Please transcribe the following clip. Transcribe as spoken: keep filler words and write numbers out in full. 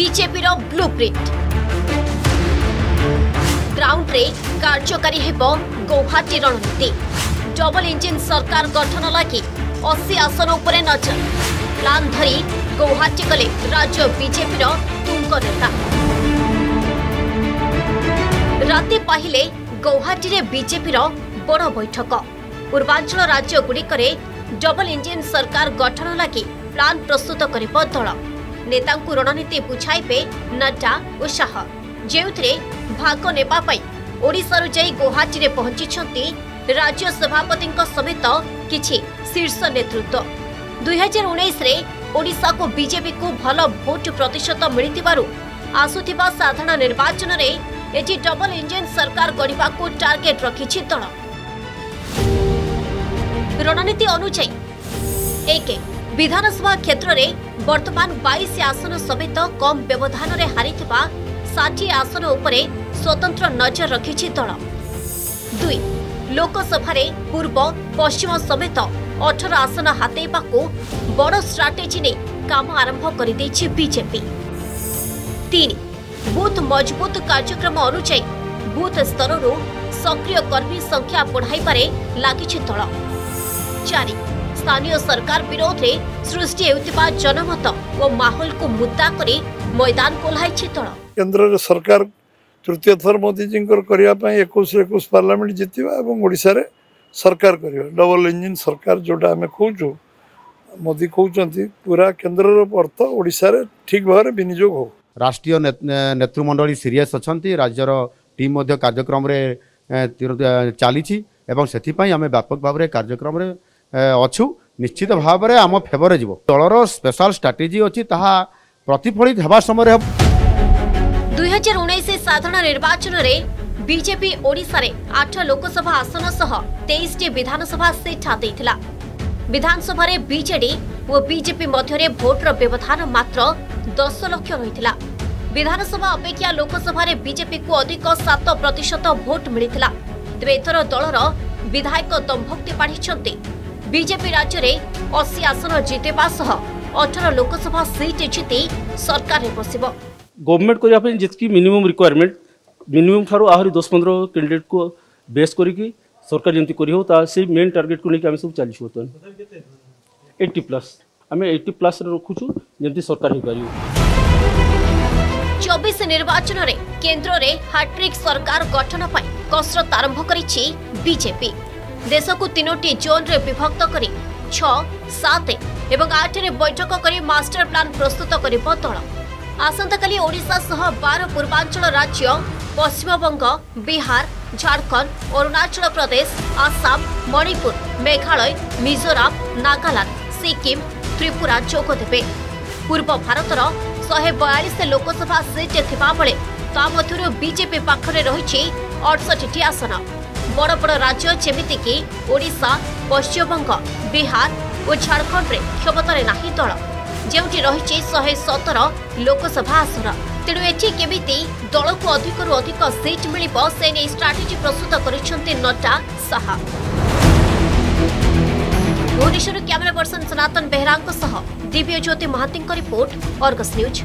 BJP रो blueprint ground रे कार्यकारी हेबो गुवाहाटी रणनीति डबल इंजिन सरकार गठन लगी अस्सी आसन उपरे नजर प्लान धरी गुवाहाटी गले राज्य बीजेपी रो तुंग नेता राति पाहिले गुवाहाटी रे बीजेपी रो बड़ बैठक पूर्वांचल राज्य गुड़िकरे डबल इंजिन सरकार गठन लगी प्लान प्रस्तुत करिब दल नेता रणनीति बुझाइबे नड्डा और शाह जेउथरे भाग नेबा पई ओडिशारू जाई गुवाहाटी रे पहुंची राज्य सभापति समेत किछि शीर्ष नेतृत्व दो हज़ार उन्नीस रे ओडिशा को बीजेपी को भल भोट प्रतिशत मिलितिबारु आसुथिबा साधारण निर्वाचन रे एटी डबल इंजिन सरकार गढ़ा को टार्गेट रखी दल रणनीति अनुसार एक विधानसभा क्षेत्र में वर्तमान बाईस आसन समेत कम व्यवधान में हारी षाठी आसन उपरे स्वतंत्र नजर रखी दल दुई लोकसभा पूर्व पश्चिम समेत अठारह आसन हातेवा को बड़ स्ट्राटेजी ने काम आरंभ कर बीजेपी तीन बूथ मजबूत कार्यक्रम अनुसायी बूथ स्तर सक्रिय कर्मी संख्या बढ़ाई लगी दल चार स्थानीय सरकार विरोध में सृष्टि होता जनमत और माहौल को मुद्दा कर मैदान कोल्हाई दल केंद्र सरकार तृतीय थर मोदीजी एक पार्लियामेंट जीतवा सरकार कर डबल इंजिन सरकार जोटा आम कहूँ मोदी कहते पूरा केन्द्र अर्थ ओडिशा ठीक भाव विनियोग हो राष्ट्रीय नेतृमंडली सीरियस अच्छा राज्यर टीम कार्यक्रम चली आम व्यापक भाव कार्यक्रम अच्छू निश्चित भाव में आम फेवर जीव दलर स्पेशल स्ट्राटेजी अच्छी प्रतिफलित होगा समय दुई हजार उन्नीस साधारण निर्वाचन में बीजेपी ओडिशा रे आठ लोकसभा आसन सह तेईस टी विधानसभा सीट हाथी विधानसभा रे बीजेडी और बीजेपी मध्य भोटर व्यवधान मात्र दस लक्ष रही विधानसभा अपेक्षा लोकसभा रे बीजेपी को अधिक सात प्रतिशत भोट मिलता तेरे एथर दलर विधायक दंभक्ति पाढ़ी बीजेपी राज्य में अस्सी आसन जीतवा सह अठारह लोकसभा सीट जीति सरकार में बस गवर्नमेंट करने जितकी मिनिमम रिक्वायरमेंट मिनिमम ठार आहरी दस पंद्रह कैंडिडेट को बेस करके सरकार जमी कर मेन टार्गेट को लेकिन सब चलू एट्टी प्लस आम एट्टी प्लस रखुचु जमी सरकार हो पार चौबीस निर्वाचन रे केंद्र रे हाट्रिक सरकार गठन पर कसरत आरंभ करिछि बीजेपी देश को तीनोटी जोन रे विभक्त कर छः सात एवं आठ रे बैठक कर मास्टर प्लान प्रस्तुत करिब दल आसंता काली ओडिशा सह बारह पूर्वांचल राज्य पश्चिमबंग बिहार झारखंड अरुणाचल प्रदेश आसाम मणिपुर मेघालय मिजोराम नागालैंड सिक्किम त्रिपुरा जोग देवे पूर्व भारतर शहे बयालीस लोकसभा सीट थिबा बळे ता मधुर बीजेपी पाखरे रही अड़सठ टी आसन बड़ बड़ राज्य जेमितिकि ओडिशा पश्चिमबंग बिहार और झारखंड रे क्षमतार नाही दल जेउटी रही शहे सतर लोकसभा आसन तेणु एटी केमिति दल को अधिक रु अधिक सीट मिलिबो से नै स्ट्राटेजी प्रस्तुत करिसंते नड्डा साहा भुवनेश्वर कैमरा पर्सन सनातन बेहरा सह Divya Jyoti Mahanti report Argus news.